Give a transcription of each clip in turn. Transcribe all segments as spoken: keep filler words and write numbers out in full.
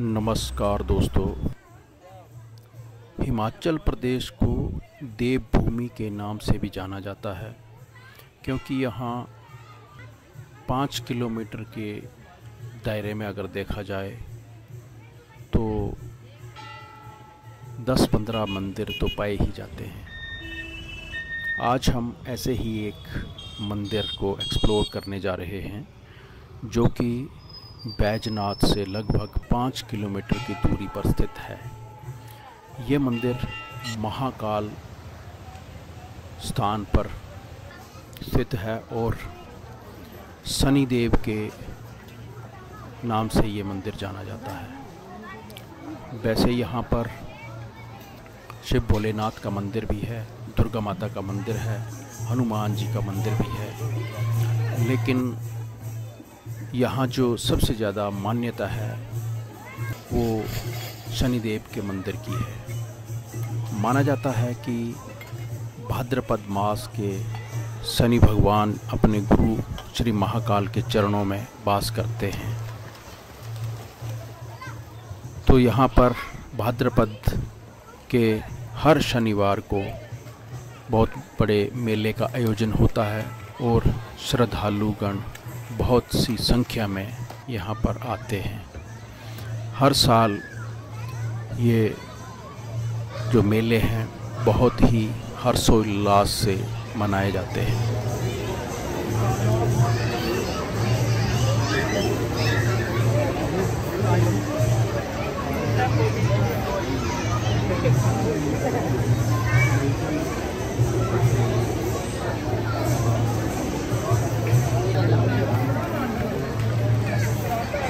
नमस्कार दोस्तों, हिमाचल प्रदेश को देवभूमि के नाम से भी जाना जाता है क्योंकि यहाँ पाँच किलोमीटर के दायरे में अगर देखा जाए तो दस पंद्रह मंदिर तो पाए ही जाते हैं। आज हम ऐसे ही एक मंदिर को एक्सप्लोर करने जा रहे हैं जो कि बैजनाथ से लगभग पाँच किलोमीटर की दूरी पर स्थित है। ये मंदिर महाकाल स्थान पर स्थित है और शनिदेव के नाम से ये मंदिर जाना जाता है। वैसे यहाँ पर शिव भोलेनाथ का मंदिर भी है, दुर्गा माता का मंदिर है, हनुमान जी का मंदिर भी है, लेकिन यहाँ जो सबसे ज़्यादा मान्यता है वो शनिदेव के मंदिर की है। माना जाता है कि भाद्रपद मास के शनि भगवान अपने गुरु श्री महाकाल के चरणों में वास करते हैं। तो यहाँ पर भाद्रपद के हर शनिवार को बहुत बड़े मेले का आयोजन होता है और श्रद्धालुगण बहुत सी संख्या में यहाँ पर आते हैं। हर साल ये जो मेले हैं बहुत ही हर्षोल्लास से मनाए जाते हैं।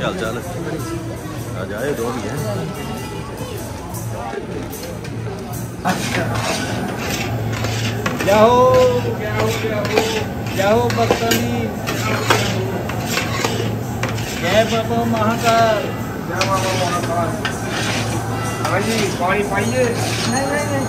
क्या हाल चाल है? आज आए दो भी हैं। क्या हो क्या हो क्या हो क्या हो पत्नी जय बाबा महाकाल जय बाबा महाकाल। हाँ जी पानी पाइए। नहीं नहीं नहीं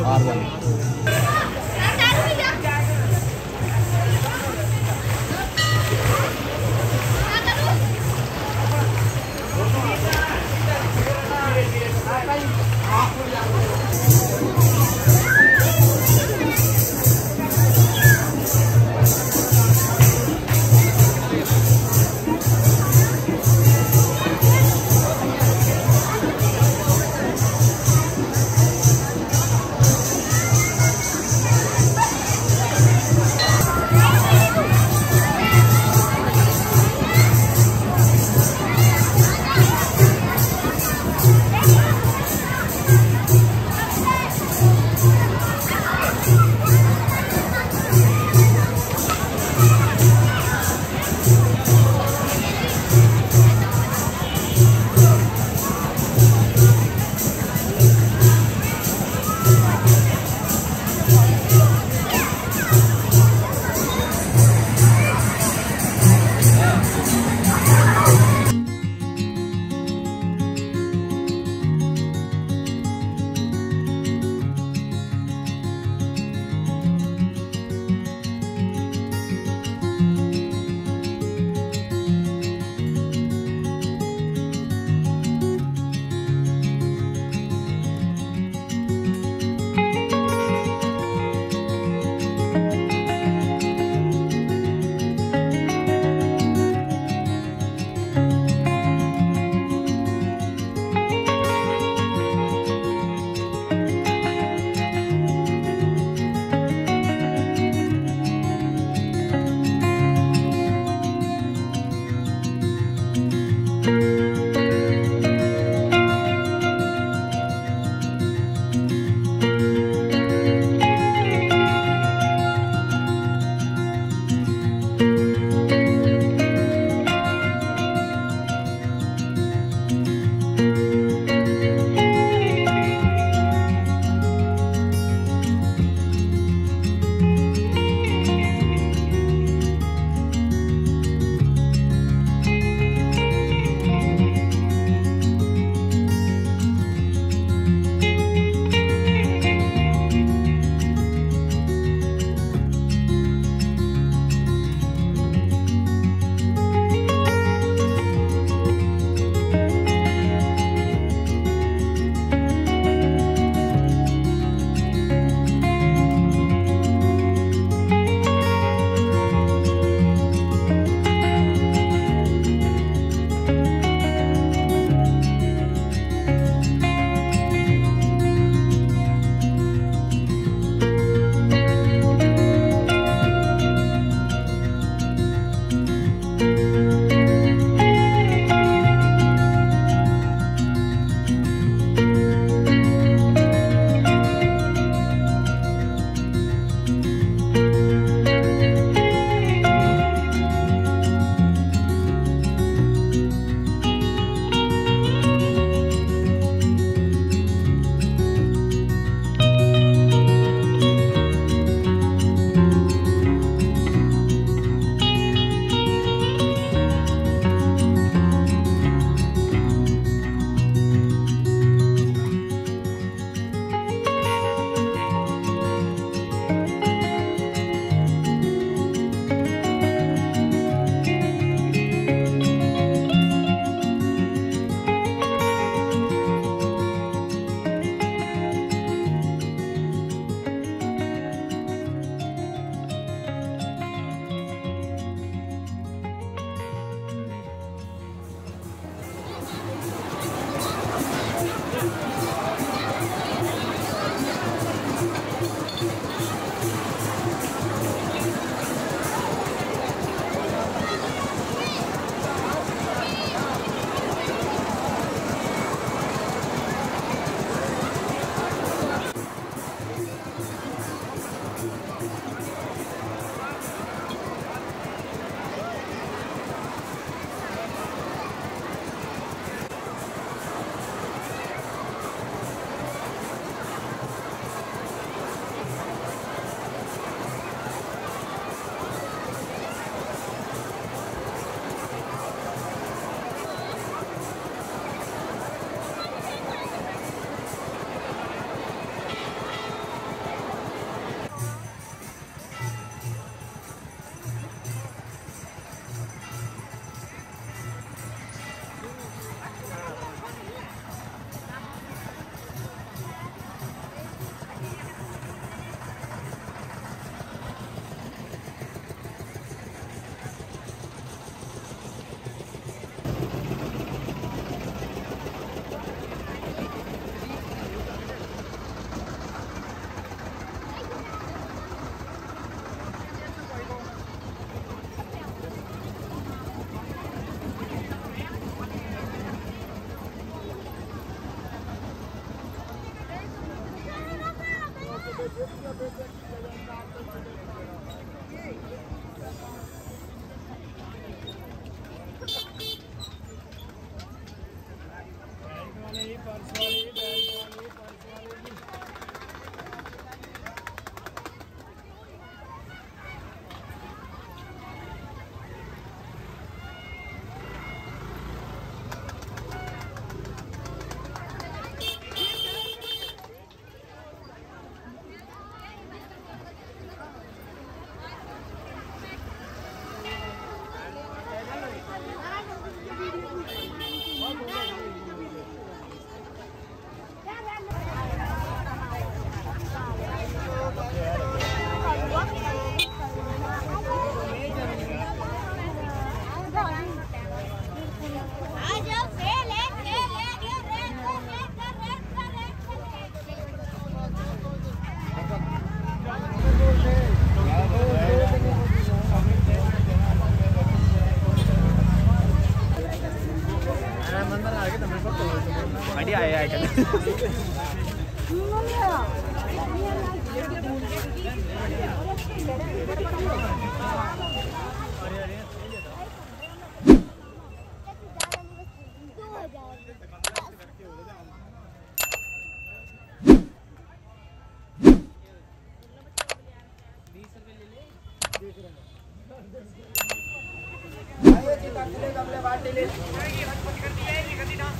आर वन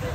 ले